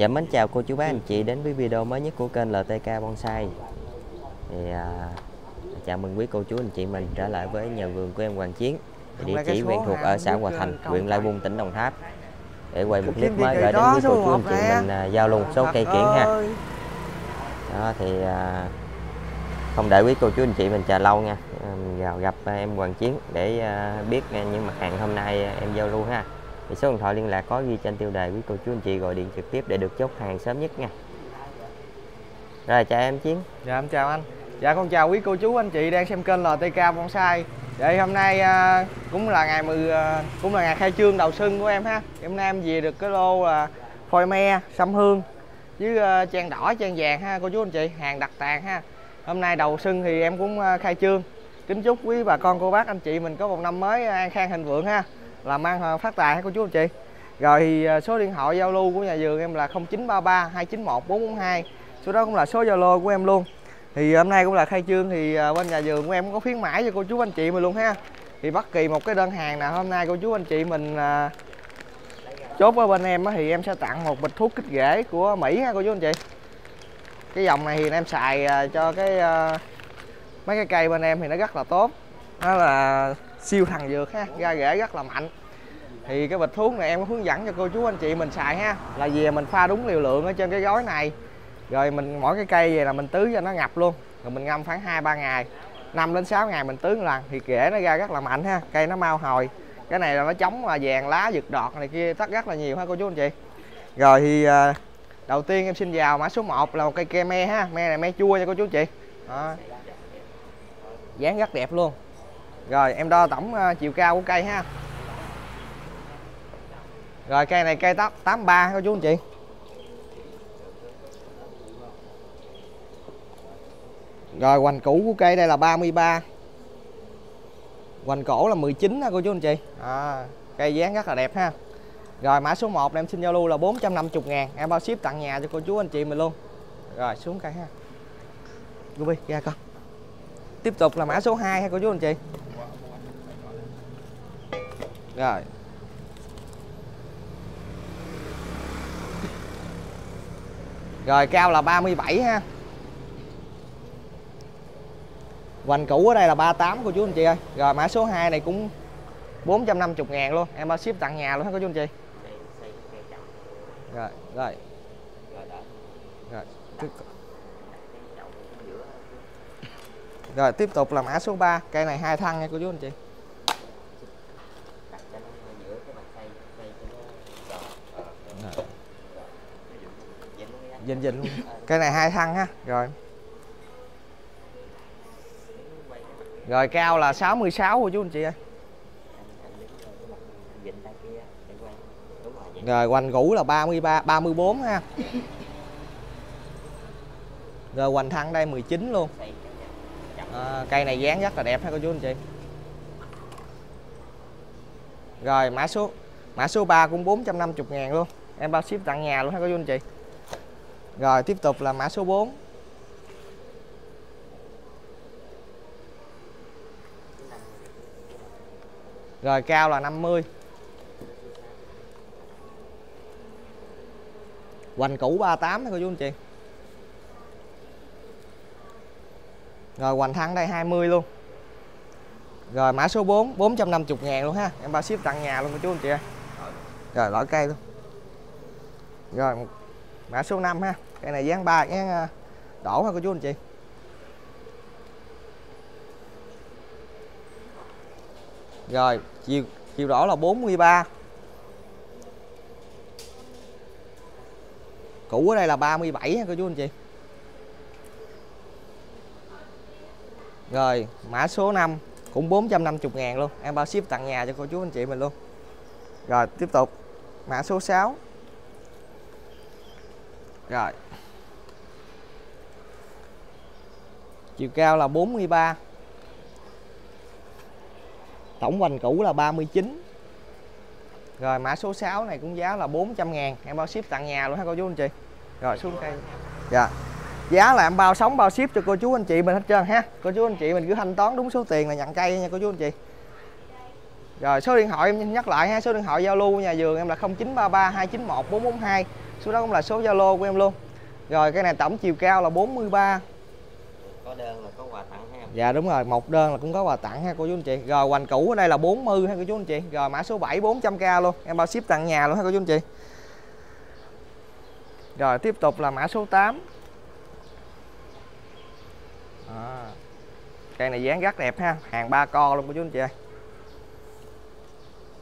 Dạ mến chào cô chú bác anh chị đến với video mới nhất của kênh LTK Bonsai. Thì chào mừng quý cô chú anh chị mình trở lại với nhà vườn của em Hoàng Chiến. Địa chỉ quen thuộc ở xã Hòa Thành, huyện Lai Vung, tỉnh Đồng Tháp. Để quay một clip mới gửi đến quý cô chú anh chị mình giao lưu một số cây kiểng ha. Đó thì không để quý cô chú anh chị mình chờ lâu nha. Vào gặp em Hoàng Chiến để biết những mặt hàng hôm nay em giao lưu ha. Thì số điện thoại liên lạc có ghi trên tiêu đề, quý cô chú anh chị gọi điện trực tiếp để được chốt hàng sớm nhất nha. Rồi chào em Chiến. Dạ em chào anh. Dạ con chào quý cô chú anh chị đang xem kênh LTK Bonsai. Vậy hôm nay cũng là ngày khai trương đầu xuân của em ha. Hôm nay em về được cái lô phôi me, Sam Hương với trang đỏ, trang vàng ha cô chú anh chị, hàng đặc tàn ha. Hôm nay đầu xuân thì em cũng khai trương. Kính chúc quý bà con cô bác anh chị mình có một năm mới an khang thịnh vượng ha. Làm ăn phát tài hả cô chú anh chị. Rồi thì số điện thoại giao lưu của nhà vườn em là 0933 291 442. Số đó cũng là số Zalo của em luôn. Thì hôm nay cũng là khai trương thì bên nhà vườn của em cũng có khuyến mãi cho cô chú anh chị mình luôn ha. Thì bất kỳ một cái đơn hàng nào hôm nay cô chú anh chị mình chốt ở bên em thì em sẽ tặng một bịch thuốc kích rễ của Mỹ ha cô chú anh chị. Cái dòng này thì em xài cho cái mấy cái cây bên em thì nó rất là tốt. Nó là siêu thằng dược ha, ra rễ rất là mạnh. Thì cái bịch thuốc này em có hướng dẫn cho cô chú anh chị mình xài ha, là về mình pha đúng liều lượng ở trên cái gói này. Rồi mình mỗi cái cây về là mình tưới cho nó ngập luôn. Rồi mình ngâm khoảng 2-3 ngày, 5 đến 6 ngày mình tưới một lần thì rễ nó ra rất là mạnh ha, cây nó mau hồi. Cái này là nó chống là vàng lá giật đọt này kia tất rất là nhiều ha cô chú anh chị. Rồi thì đầu tiên em xin vào mã số 1 là một cây ke me ha, me này me chua nha cô chú anh chị. Đó. Dáng rất đẹp luôn. Rồi em đo tổng chiều cao của cây ha. Rồi cây này cây 83 cô chú anh chị. Rồi hoành cũ của cây đây là 33. Hoành cổ là 19 ha cô chú anh chị. Cây dáng rất là đẹp ha. Rồi mã số 1 em xin giao lưu là 450.000. Em bao ship tặng nhà cho cô chú anh chị mình luôn. Rồi xuống cây ha. Ruby ra con. Tiếp tục là mã số 2 ha cô chú anh chị. Rồi. Rồi cao là 37 ha. Hoành cũ ở đây là 38 cô chú anh chị ơi. Rồi mã số 2 này cũng 450.000 luôn. Em bao ship tặng nhà luôn ha cô chú anh chị. Rồi, rồi. Rồi. Rồi tiếp tục là mã số 3, cây này 2 thân nha cô chú anh chị. Dình luôn. Cây này 2 thân ha. Rồi. Rồi cao là 66 cô chú anh chị ơi. Rồi hoành cũ là 33 34 ha. Rồi hoành thân đây 19 luôn. Cây này dáng rất là đẹp ha cô chú anh chị. Rồi mã số 3 cũng 450.000 luôn. Em bao ship tặng nhà luôn ha cô chú anh chị. Rồi tiếp tục là mã số 4. Rồi cao là 50. Hoành cũ 38 ha cô chú anh chị. Rồi hoành thân đây 20 luôn. Rồi mã số 4 450.000 luôn ha. Em bao ship tặng nhà luôn cô chú anh chị ơi. Rồi lõi cây luôn. Rồi mã số 5 ha. Cây này dán 3 dán đổ ha cô chú anh chị. Rồi chiều đổ là 43. Cũ ở đây là 37 ha cô chú anh chị. Rồi mã số 5 cũng 450.000 luôn. Em bao ship tặng nhà cho cô chú anh chị mình luôn. Rồi tiếp tục mã số 6. Rồi chiều cao là 43. Tổng hoành cũ là 39. Rồi mã số 6 này cũng giá là 400.000. Em bao ship tặng nhà luôn ha cô chú anh chị. Rồi xuống cây. Dạ. Giá là em bao sóng bao ship cho cô chú anh chị mình hết trơn ha. Cô chú anh chị mình cứ thanh toán đúng số tiền là nhận cây nha cô chú anh chị. Rồi số điện thoại em nhắc lại ha, số điện thoại giao lưu của nhà vườn em là 0933 291 442. Số đó cũng là số Zalo của em luôn. Rồi cái này tổng chiều cao là 43. Có đơn là có quà tặng ha. Dạ đúng rồi, một đơn là cũng có quà tặng ha cô chú anh chị. Rồi hoành cũ ở đây là 40 ha cô chú anh chị. Rồi mã số 7 400k luôn, em bao ship tặng nhà luôn ha cô chú anh chị. Rồi tiếp tục là mã số 8. Cây này dáng rất đẹp ha, hàng 3 co luôn cô chú anh chị ơi.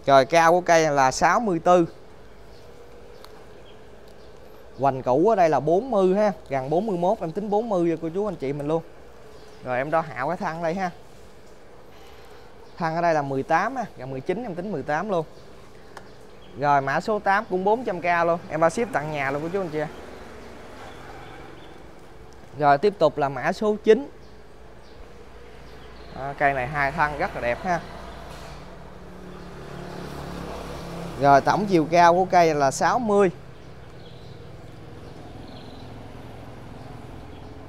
Rồi cao của cây là 64. Hoành cũ ở đây là 40 ha, gần 41, em tính 40 cho cô chú anh chị mình luôn. Rồi em đo hạo cái thân đây ha. Thân ở đây là 18 ha, gần 19 em tính 18 luôn. Rồi mã số 8 cũng 400k luôn, em bao ship tặng nhà luôn cô chú anh chị. Rồi tiếp tục là mã số 9. Cây này hai thân rất là đẹp ha. Rồi tổng chiều cao của cây là 60.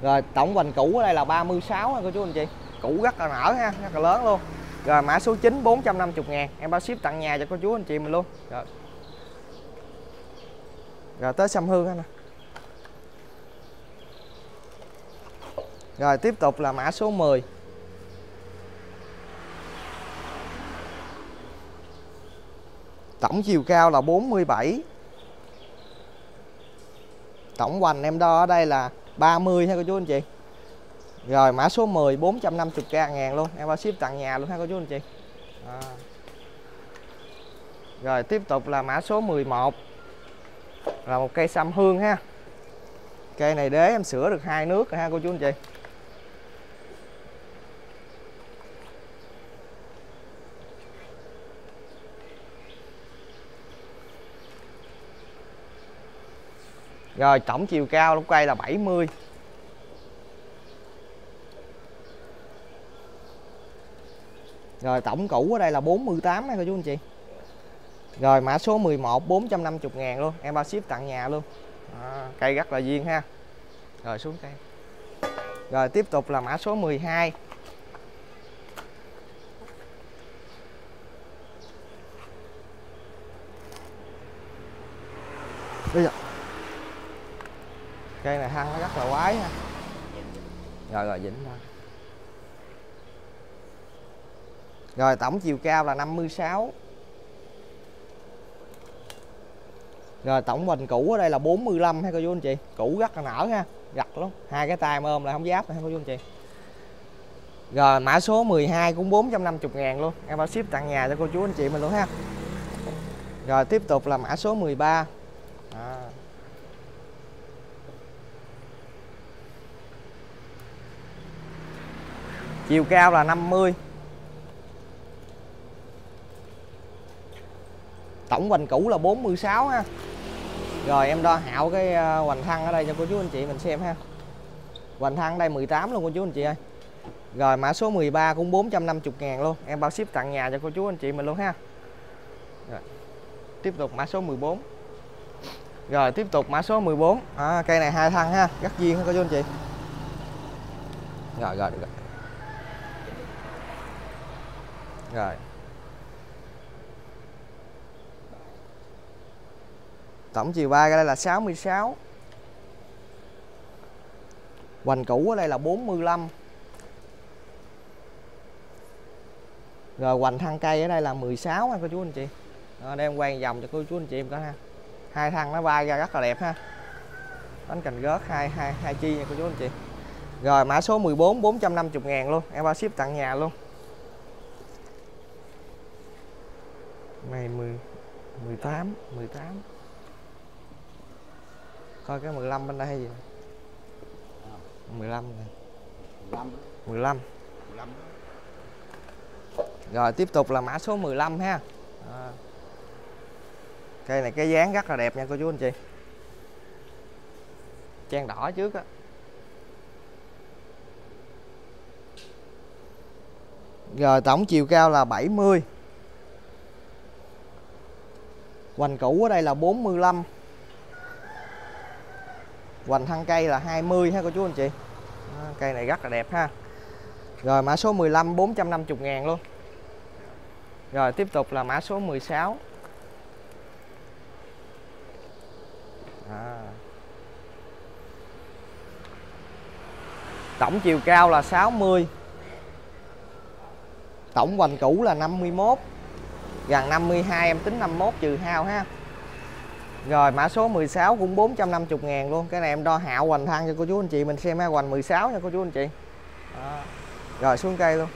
Rồi tổng hoành cũ ở đây là 36 ha cô chú anh chị. Cũ rất là nở ha, rất là lớn luôn. Rồi mã số 9 450.000, em bao ship tặng nhà cho cô chú anh chị mình luôn. Rồi tới Sam Hương ha nè. Rồi tiếp tục là mã số 10. Tổng chiều cao là 47. Tổng hoành em đo ở đây là 30 ha cô chú anh chị. Rồi mã số 10 450.000 luôn, em bao ship tặng nhà luôn ha cô chú anh chị. Rồi tiếp tục là mã số 11. Là một cây Sam Hương ha. Cây này đế em sửa được 2 nước rồi ha cô chú anh chị. Rồi tổng chiều cao lúc cây là 70. Rồi tổng cũ ở đây là 48 ha cô chú anh chị. Rồi mã số 11 450.000 luôn, em bao ship tặng nhà luôn. Cây rất là duyên ha. Rồi xuống cây. Rồi tiếp tục là mã số 12. Bây giờ cây này hăng nó rất là quái ha. Rồi dính thôi. Rồi tổng chiều cao là 56. Rồi tổng hoành cũ ở đây là 45 ha cô chú anh chị. Cũ rất là nở ha, gặt lắm. Hai cái tay ôm là không giáp ha cô chú anh chị. Rồi mã số 12 cũng 450.000 luôn, em bao ship tặng nhà cho cô chú anh chị mình luôn ha. Rồi tiếp tục là mã số 13. Chiều cao là 50. Tổng hoành cũ là 46 ha. Rồi em đo hạo cái hoành thân ở đây cho cô chú anh chị mình xem ha. Hoành thân ở đây 18 luôn cô chú anh chị ơi. Rồi mã số 13 cũng 450.000 luôn, em bao ship tặng nhà cho cô chú anh chị mình luôn ha. Rồi. Tiếp tục mã số 14. Rồi tiếp tục mã số 14. Cây này hai thân ha, rất duyên ha cô chú anh chị. Rồi được rồi. Rồi. Tổng chiều bay ở đây là 66. Hoành cũ ở đây là 45. Rồi hoành thân cây ở đây là 16 ha cô chú anh chị. Đem quay vòng cho cô chú anh chị em coi ha. Hai thân nó bay ra rất là đẹp ha. Bánh cành gớt hai chi nha cô chú anh chị. Rồi mã số 14 450.000 luôn, em bao ship tặng nhà luôn. Này 18 coi cái 15 bên đây hay gì 15. Rồi tiếp tục là mã số 15 ha. Cây này cái dáng rất là đẹp nha cô chú anh chị, trang đỏ trước á. Rồi tổng chiều cao là 70. Hoành cũ ở đây là 45. Hoành thân cây là 20 ha cô chú anh chị. Cây này rất là đẹp ha. Rồi mã số 15 450.000 luôn. Rồi tiếp tục là mã số 16. Tổng chiều cao là 60, tổng hoành cũ là 51, gần 52 em tính 51 trừ hao ha. Rồi mã số 16 cũng 450.000 luôn. Cái này em đo hạo hoành thang cho cô chú anh chị mình xem ha, hoành 16 nha cô chú anh chị. Đó. Rồi xuống cây luôn.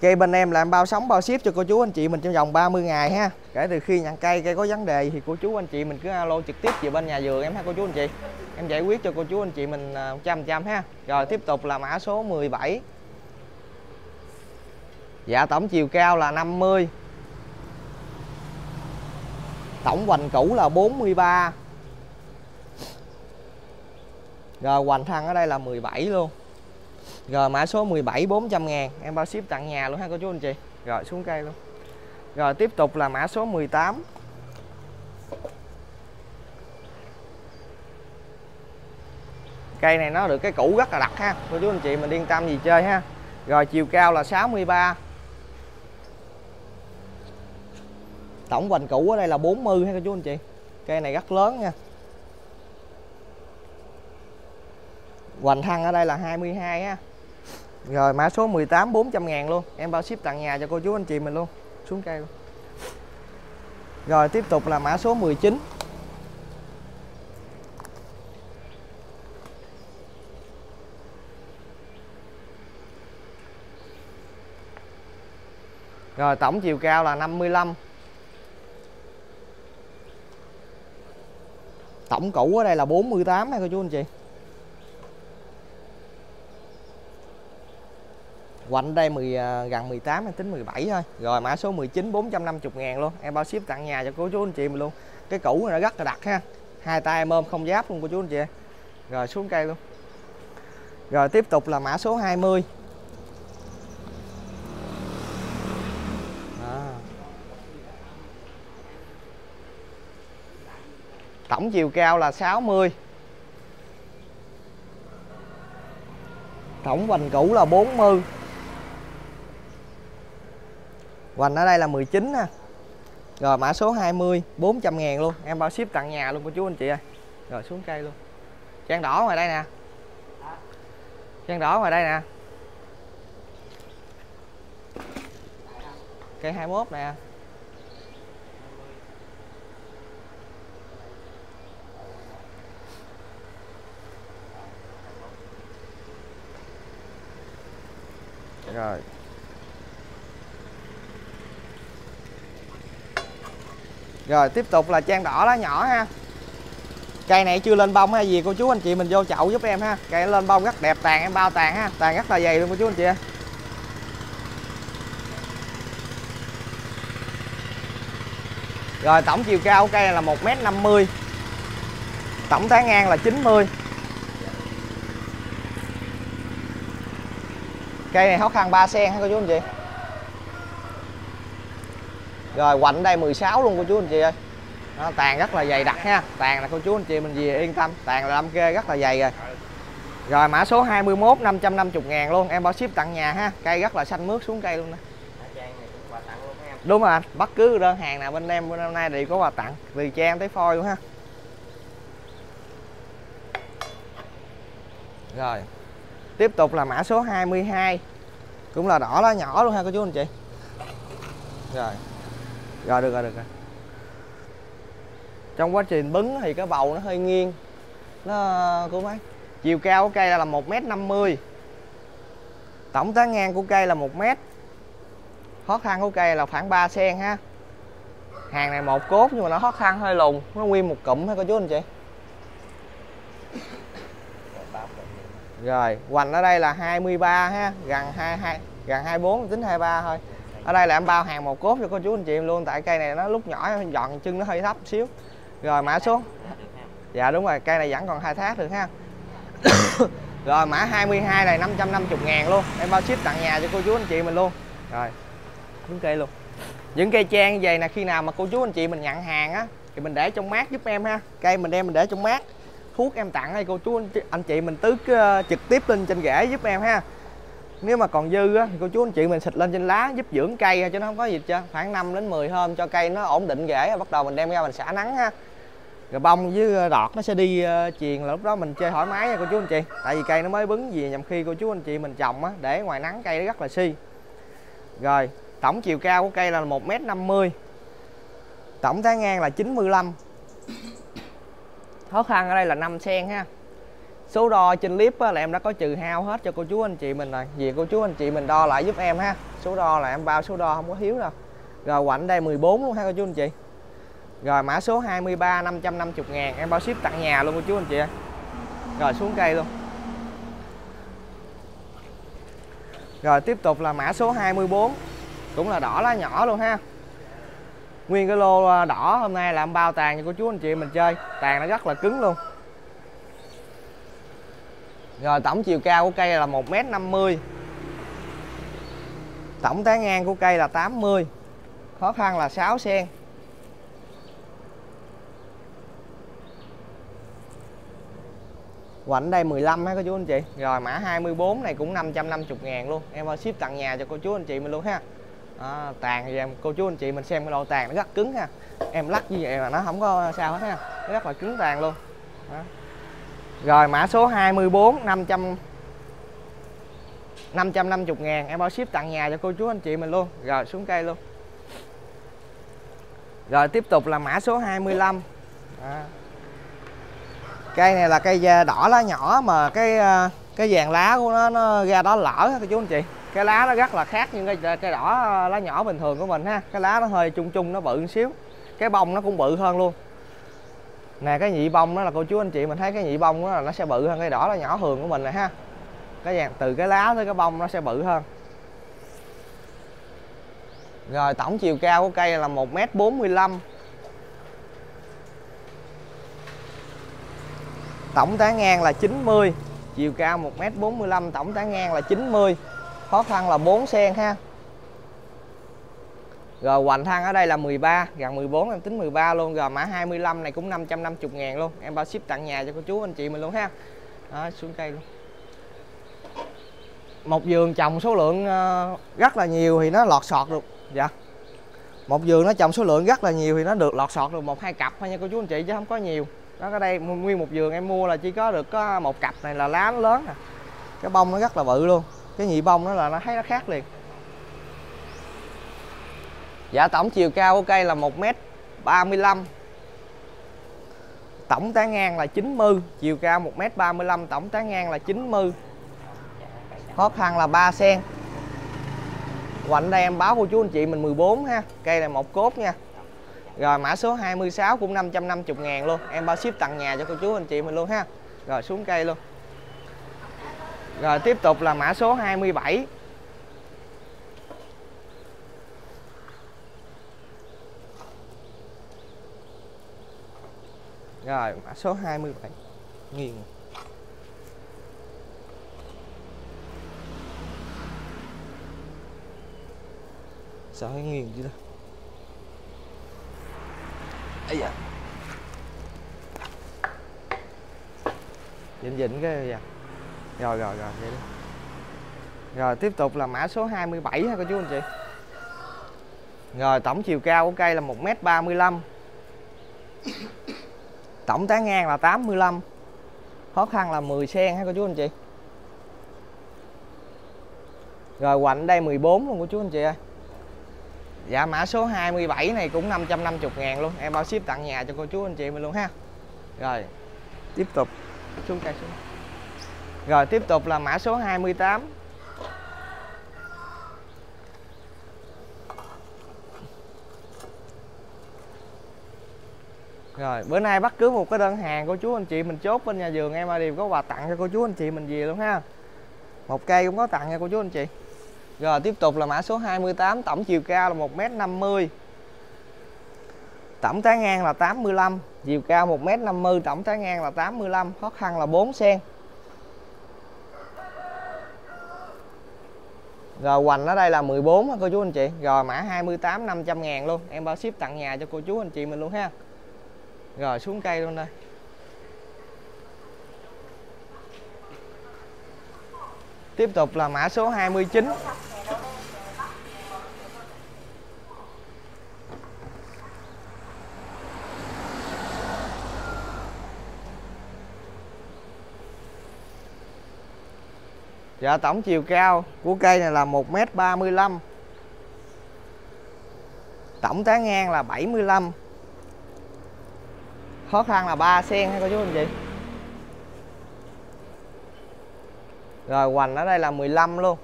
Cây bên em làm bao sóng bao ship cho cô chú anh chị mình trong vòng 30 ngày ha. Kể từ khi nhận cây có vấn đề thì cô chú anh chị mình cứ alo trực tiếp về bên nhà vườn em ha cô chú anh chị. Em giải quyết cho cô chú anh chị mình 100% ha. Rồi tiếp tục là mã số 17. Dạ tổng chiều cao là 50, tổng hoành cũ là 43. Rồi hoành thăng ở đây là 17 luôn. Rồi mã số 17 400.000 em bao ship tặng nhà luôn ha cô chú anh chị. Rồi xuống cây luôn. Rồi tiếp tục là mã số 18. Cây này nó được cái cũ rất là đặc ha, cô chú anh chị mình yên tâm gì chơi ha. Rồi chiều cao là 63, tổng hoành cũ ở đây là 40 ha cô chú anh chị. Cây này rất lớn nha. Hoành thăng ở đây là 22 ha. Rồi mã số 18 400.000 luôn. Em bao ship tặng nhà cho cô chú anh chị mình luôn. Xuống cây luôn. Rồi tiếp tục là mã số 19. Rồi tổng chiều cao là 55, tổng cũ ở đây là 48 ha cô chú anh chị. Quạnh đây gần 18 em tính 17 thôi. Rồi mã số 19 450.000 luôn. Em bao ship tặng nhà cho cô chú anh chị mình luôn. Cái cũ này nó rất là đặc ha. Hai tay em ôm không giáp luôn cô chú anh chị. Rồi xuống cây luôn. Rồi tiếp tục là mã số 20. Tổng chiều cao là 60, tổng hoành cũ là 40, hoành ở đây là 19 ha. Rồi mã số 20 400.000 luôn. Em bao ship tặng nhà luôn cô chú anh chị ơi. Rồi xuống cây luôn. Trang đỏ ngoài đây nè, trang đỏ ngoài đây nè, cây 21 nè. Rồi. Rồi tiếp tục là trang đỏ lá nhỏ ha. Cây này chưa lên bông hay gì cô chú anh chị mình vô chậu giúp em ha. Cây lên bông rất đẹp, tàn em bao tàn ha, tàn rất là dày luôn cô chú anh chị ha. Rồi tổng chiều cao của cây này là 1m50, tổng tán ngang là 90. Cây này hốc hàng 3 sen ha cô chú anh chị. Rồi quạnh đây 16 luôn cô chú anh chị ơi. Nó tàn rất là dày đặc ha. Tàn là cô chú anh chị mình về yên tâm, tàn là đâm kê rất là dày rồi. Rồi mã số 21 550.000 luôn. Em bao ship tặng nhà ha. Cây rất là xanh mướt, xuống cây luôn nè. Đúng rồi anh, bất cứ đơn hàng nào bên em hôm nay đều có quà tặng, từ trang tới phôi luôn ha. Rồi tiếp tục là mã số 22, cũng là đỏ lá nhỏ luôn ha cô chú anh chị. Rồi. Rồi được rồi, được rồi. Trong quá trình bứng thì cái bầu nó hơi nghiêng. Nó cô mấy. Chiều cao của cây là 1m50. Tổng tán ngang của cây là 1m. Hót thang của cây là khoảng 3 sen ha. Hàng này một cốt nhưng mà nó hót thang hơi lùn, nó nguyên một cụm ha cô chú anh chị. Rồi, hoành ở đây là 23 ha, gần 24 tính 23 thôi. Ở đây là em bao hàng một cốt cho cô chú anh chị em luôn, tại cây này nó lúc nhỏ dọn chân nó hơi thấp xíu. Rồi mã số. Dạ đúng rồi, cây này vẫn còn khai thác được ha. Rồi mã 22 này 550.000 luôn, em bao ship tặng nhà cho cô chú anh chị mình luôn. Rồi. Đúng cây luôn. Những cây trang như vậy là khi nào mà cô chú anh chị mình nhận hàng á thì mình để trong mát giúp em ha. Cây mình đem mình để trong mát. Thuốc em tặng hay cô chú anh chị mình tưới trực tiếp lên trên rễ giúp em ha. Nếu mà còn dư á, thì cô chú anh chị mình xịt lên trên lá giúp dưỡng cây chứ nó không có gì hết. Khoảng 5 đến 10 hôm cho cây nó ổn định rễ, bắt đầu mình đem ra mình xả nắng ha. rồi bông với đọt nó sẽ đi chuyền, là lúc đó mình chơi thoải mái nha cô chú anh chị. Tại vì cây nó mới bứng gì, nhằm khi cô chú anh chị mình trồng á, để ngoài nắng cây nó rất là si. Rồi tổng chiều cao của cây là 1m50, tổng tán ngang là 95, khó khăn ở đây là 5 sen ha. Số đo trên clip là em đã có trừ hao hết cho cô chú anh chị mình rồi, vì cô chú anh chị mình đo lại giúp em ha. Số đo là em bao số đo không có thiếu đâu. Rồi quạnh đây 14 luôn ha cô chú anh chị. Rồi mã số 23 550.000, em bao ship tặng nhà luôn cô chú anh chị. Rồi xuống cây luôn. Rồi tiếp tục là mã số 24, cũng là đỏ lá nhỏ luôn ha. Nguyên cái lô đỏ hôm nay là em bao tàn cho cô chú anh chị mình chơi, tàn nó rất là cứng luôn. Rồi tổng chiều cao của cây là 1m50, tổng tán ngang của cây là 80, khó khăn là 6 sen. Quạnh đây 15 ha cô chú anh chị. Rồi mã 24 này cũng 550.000 luôn, em ship tặng nhà cho cô chú anh chị mình luôn ha. À, tàn thì em cô chú anh chị mình xem cái độ tàn nó rất cứng ha, em lắc như vậy mà nó không có sao hết ha, nó rất là cứng tàn luôn. Đó. Rồi mã số 24 550.000, em bao ship tặng nhà cho cô chú anh chị mình luôn. Rồi xuống cây luôn. Rồi tiếp tục là mã số 25. À. Cây này là cây đỏ lá nhỏ mà cái vàng lá của nó ra đó lở ha cô chú anh chị. Cái lá nó rất là khác nhưng cái đỏ lá nhỏ bình thường của mình ha. Cái lá nó hơi chung chung, nó bự một xíu. Cái bông nó cũng bự hơn luôn. Nè cái nhị bông đó là cô chú anh chị mình thấy cái nhị bông đó là nó sẽ bự hơn cái đỏ lá nhỏ hường của mình này ha. Cái vàng từ cái lá tới cái bông nó sẽ bự hơn. Rồi tổng chiều cao của cây là 1m45. Tổng tán ngang là 90, chiều cao 1m45, tổng tán ngang là 90, khó khăn là 4 sen ha. Rồi hoành thang ở đây là 13, gần 14 em tính 13 luôn. Rồi mã 25 này cũng 550.000 luôn, em bao ship tặng nhà cho cô chú anh chị mình luôn ha. Đó, xuống cây luôn. Một vườn trồng số lượng rất là nhiều thì nó lọt sọt được. Dạ. Một vườn nó trồng số lượng rất là nhiều thì nó được lọt sọt được 1-2 cặp thôi nha cô chú anh chị, chứ không có nhiều. Đó, cái đây nguyên một vườn em mua là chỉ có được có 1 cặp này, là lá nó lớn nè. Cái bông nó rất là bự luôn. Cái nhị bông đó là nó thấy nó khác liền. Dạ tổng chiều cao của cây là 1m35. Tổng tán ngang là 90, chiều cao 1m35, tổng tán ngang là 90. Khó khăn là 3 sen. Quạnh đây em báo cô chú anh chị mình 14 ha. Cây này một cốt nha. Rồi mã số 26 cũng 550.000 luôn, em bao ship tặng nhà cho cô chú anh chị mình luôn ha. Rồi xuống cây luôn. Rồi tiếp tục là mã số 27. Rồi mã số 27 nghiêng. Sao hay nghiêng chứ đó. Ấy da. Dịnh cái gì vậy? Rồi vậy đi. Rồi tiếp tục là mã số 27 ha cô chú anh chị. Rồi tổng chiều cao của cây là 1m35. Tổng tán ngang là 85. Khó khăn là 10 sen ha cô chú anh chị. Rồi hoành đây 14 luôn cô chú anh chị ơi. Dạ mã số 27 này cũng 550.000 luôn, em bao ship tặng nhà cho cô chú anh chị mình luôn ha. Rồi tiếp tục xuống cây xuống. Rồi tiếp tục là mã số 28. Rồi bữa nay bất cứ một cái đơn hàng cô chú anh chị mình chốt bên nhà vườn em đều có quà tặng cho cô chú anh chị mình gì luôn ha. Một cây cũng có tặng nha cô chú anh chị. Rồi tiếp tục là mã số 28, tổng chiều cao là 1m50. Tổng tán ngang là 85, chiều cao 1m50, tổng tán ngang là 85, khó khăn là 4 sen. Rồi hoành ở đây là 14 ha cô chú anh chị. Rồi mã 28 500.000 luôn, em bao ship tặng nhà cho cô chú anh chị mình luôn ha. Rồi xuống cây luôn đây. Tiếp tục là mã số 29. Dạ, tổng chiều cao của cây này là 1m35, tổng tán ngang là 75, khó khăn là 3 sen hay cô chú anh chị. Rồi hoành ở đây là 15 luôn.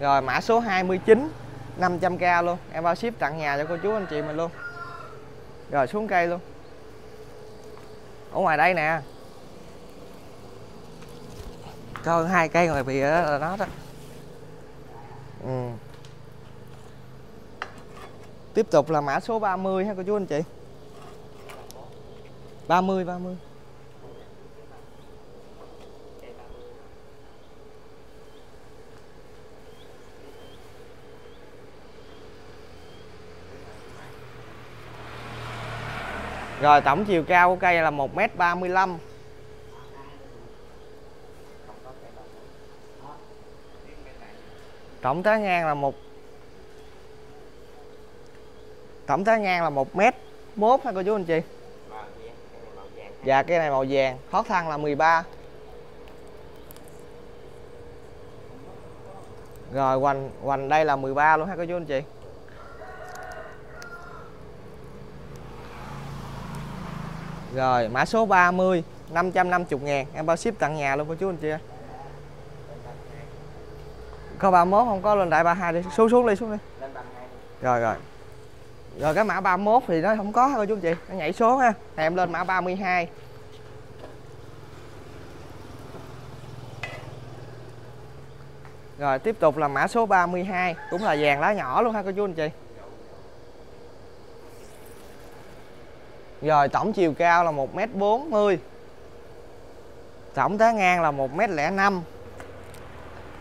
Rồi mã số 29, 500k luôn, em bao ship tặng nhà cho cô chú anh chị mình luôn. Rồi xuống cây luôn. Ở ngoài đây nè, có hai cây ngoài bìa đó là nó đó. Tiếp tục là mã số 30 ha cô chú anh chị. 30. Rồi tổng chiều cao của cây là 1m35. Tổng tán ngang là 1m1 ha cô chú anh chị. Dạ, cái này màu vàng, hót thăng là 13. Rồi hoành đây là 13 luôn ha cô chú anh chị. Rồi mã số 30, 550.000, em bao ship tặng nhà luôn cô chú anh chị. Có 31 không, có lên đại 32 đi, xuống đi. Rồi cái mã 31 thì nó không có ha cô chú anh chị, nó nhảy số ha. Thì em lên mã 32. Rồi tiếp tục là mã số 32, cũng là vàng lá nhỏ luôn ha cô chú anh chị. Rồi tổng chiều cao là 1m40, tổng tán ngang là 1m05,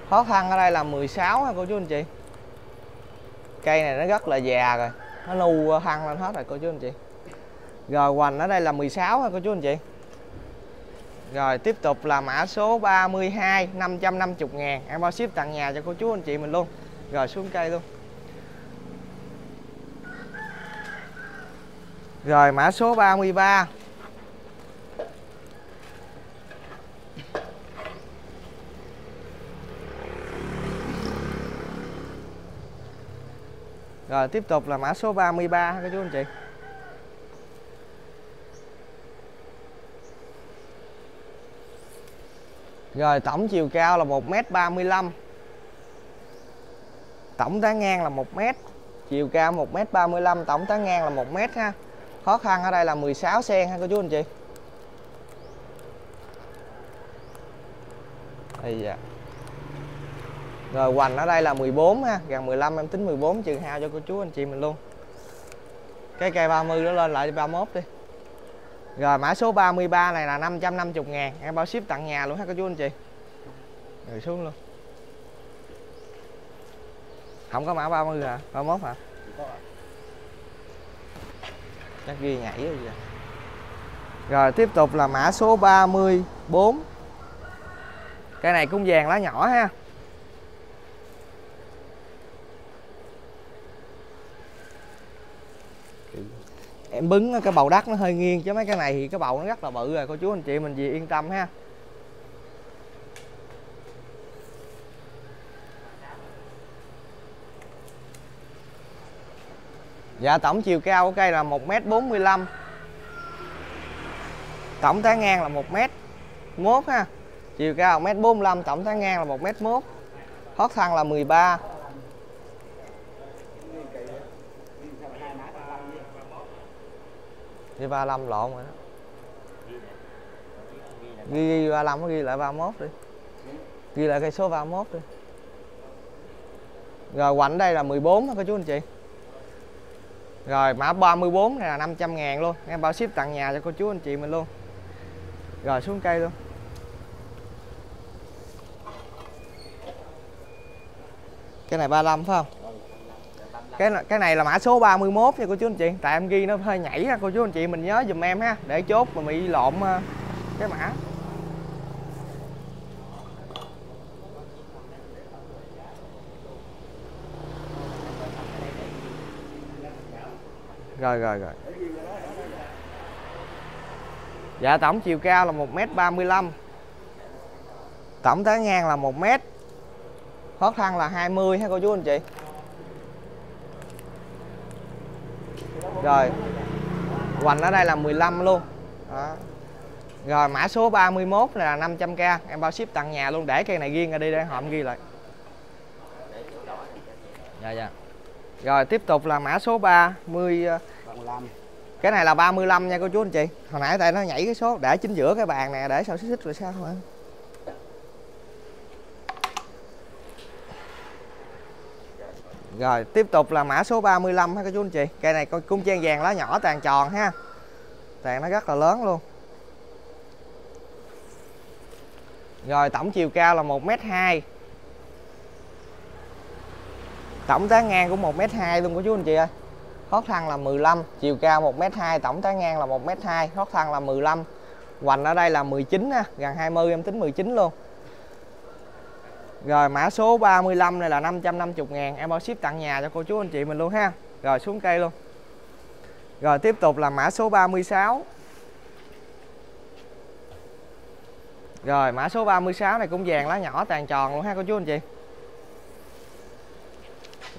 khó khăn ở đây là 16 ha cô chú anh chị. Cây này nó rất là già rồi, nó nu hăng lên hết rồi cô chú anh chị. Rồi hoành ở đây là 16 ha cô chú anh chị. Rồi tiếp tục là mã số 32, 550.000, em bao ship tặng nhà cho cô chú anh chị mình luôn. Rồi xuống cây luôn. Rồi mã số 33. Rồi tiếp tục là mã số 33 ha các chú anh chị. Rồi tổng chiều cao là 1m35, tổng tán ngang là 1m, chiều cao 1m35, tổng tán ngang là 1m ha. Khó khăn ở đây là 16 sen ha cô chú anh chị. Dạ. Rồi hoành ở đây là 14 ha, gần 15, em tính 14 trừ hao cho cô chú anh chị mình luôn. Cái cây 30 nó lên lại 31 đi. Rồi mã số 33 này là 550.000, em bao ship tặng nhà luôn ha cô chú anh chị. Rồi xuống luôn. Không có mã 30 hả? 31 hả? Chắc ghi nhảy rồi. Rồi tiếp tục là mã số 34. Cái này cũng vàng lá nhỏ ha. Em bứng cái bầu đất nó hơi nghiêng, chứ mấy cái này thì cái bầu nó rất là bự rồi cô chú anh chị mình gì yên tâm ha. Dạ, tổng chiều cao của cây là 1m45, tổng tán ngang là 1m1 ha. Chiều cao 1m45, tổng tán ngang là 1m1, hót thăng là 13. Đi 35 lộn rồi đó. Ghi 35 nó ghi lại 31 đi. Ghi lại cây số 31 đi. Rồi quạnh đây là 14 ha các chú anh chị. Rồi mã 34 này là 500.000 luôn, em bao ship tặng nhà cho cô chú anh chị mình luôn. Rồi xuống cây luôn. Cái này 35 phải không? Cái này là mã số 31 nha cô chú anh chị. Tại em ghi nó hơi nhảy ha cô chú anh chị mình nhớ dùm em ha, để chốt mà bị lộn cái mã. Rồi. Dạ, tổng chiều cao là 1m35, Tổng tới ngang là 1 mét, hớt thăng là 20 ha cô chú anh chị. Rồi hoành ở đây là 15 luôn. Đó. Rồi mã số 31 này là 500k, em bao ship tặng nhà luôn. Để cây này riêng ra đi để hộm ghi lại. Dạ. Rồi tiếp tục là mã số 35. Cái này là 35 nha cô chú anh chị. Hồi nãy tại nó nhảy cái số, để chính giữa cái bàn nè, để sao xích xích rồi sao hả? Rồi tiếp tục là mã số 35 ha các chú anh chị. Cây này con cung trang vàng lá nhỏ tàn tròn ha. Tàn nó rất là lớn luôn. Rồi tổng chiều cao là 1m2. Tổng tán ngang cũng 1m2 luôn các chú anh chị ơi. Hót thăng là 15, chiều cao 1m2, tổng tán ngang là 1m2, hót thăng là 15. Hoành ở đây là 19 ha, gần 20 em tính 19 luôn. Rồi mã số 35 này là 550.000, em bao ship tặng nhà cho cô chú anh chị mình luôn ha. Rồi xuống cây luôn. Rồi tiếp tục là mã số 36. Rồi mã số 36 này cũng vàng lá nhỏ tàn tròn luôn ha cô chú anh chị.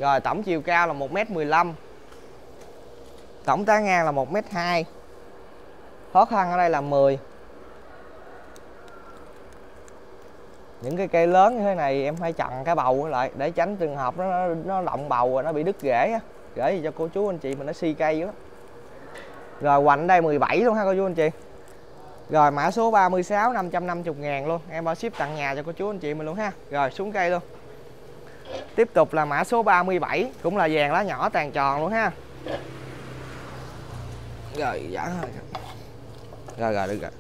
Rồi tổng chiều cao là 1m15, tổng tá ngang là 1m2, hót thăng ở đây là 10. Những cái cây lớn như thế này em phải chặn cái bầu lại để tránh trường hợp nó động bầu và nó bị đứt rễ á. Rễ gì cho cô chú anh chị mình nó si cây đó. Rồi hoành đây 17 luôn ha cô chú anh chị. Rồi mã số 36 550.000 luôn, em bao ship tặng nhà cho cô chú anh chị mình luôn ha. Rồi xuống cây luôn. Tiếp tục là mã số 37, cũng là vàng lá nhỏ tàn tròn luôn ha. Rồi giả thôi. Rồi được rồi.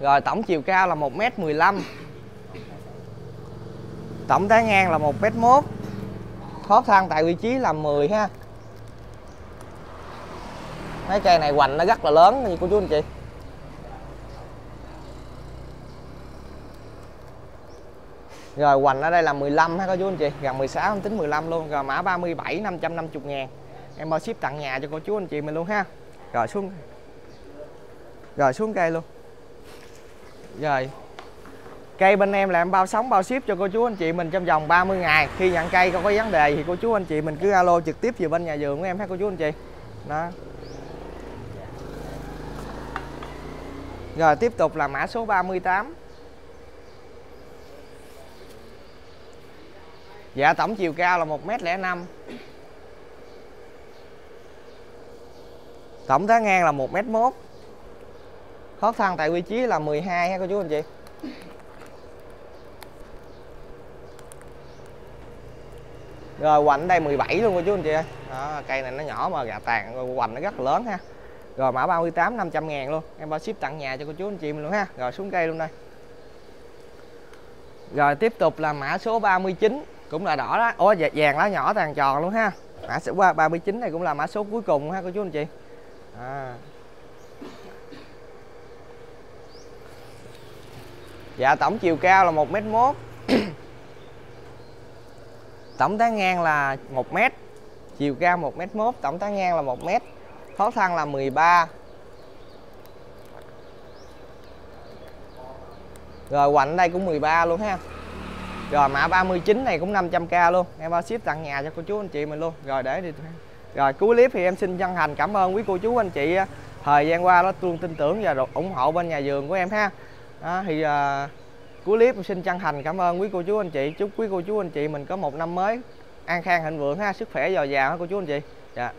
Rồi tổng chiều cao là 1m15, tổng tán ngang là 1m1, hót thăng tại vị trí là 10 ha. Mấy cây này hoành nó rất là lớn như cô chú anh chị. Rồi hoành ở đây là 15 ha cô chú anh chị, gần 16 không tính 15 luôn. Rồi mã 37 550.000, em bao ship tặng nhà cho cô chú anh chị mình luôn ha. Rồi xuống cây luôn. Rồi cây bên em là em bao sóng bao ship cho cô chú anh chị mình trong vòng 30 ngày. Khi nhận cây không có vấn đề thì cô chú anh chị mình cứ alo trực tiếp về bên nhà vườn của em ha cô chú anh chị. Đó. Rồi tiếp tục là mã số 38. Dạ tổng chiều cao là 1m05, tổng tá ngang là 1m1, hót thăng tại vị trí là 12 ha cô chú anh chị. Rồi hoành đây 17 luôn cô chú anh chị ơi. Đó, cây này nó nhỏ mà gà tàn hoành nó rất là lớn ha. Rồi mã 38 500.000 luôn, em bao ship tặng nhà cho cô chú anh chị mình luôn ha. Rồi xuống cây luôn đây. Rồi tiếp tục là mã số 39, cũng là đỏ đó. Ủa vàng lá nhỏ tàn tròn luôn ha. Mã số 39 này cũng là mã số cuối cùng ha cô chú anh chị. Dạ tổng chiều cao là 1m1, tổng tán ngang là 1m, chiều cao 1m1, tổng tán ngang là 1m, hót thăng là 13. Rồi hoành đây cũng 13 luôn ha. Rồi mã 39 này cũng 500k luôn, em bao ship tặng nhà cho cô chú anh chị mình luôn. Rồi để đi. Rồi cuối clip thì em xin chân thành cảm ơn quý cô chú anh chị thời gian qua đó luôn tin tưởng và ủng hộ bên nhà vườn của em ha. Đó, thì cuối clip xin chân thành cảm ơn quý cô chú anh chị. Chúc quý cô chú anh chị mình có một năm mới an khang thịnh vượng ha, sức khỏe dồi dào ha cô chú anh chị. Dạ.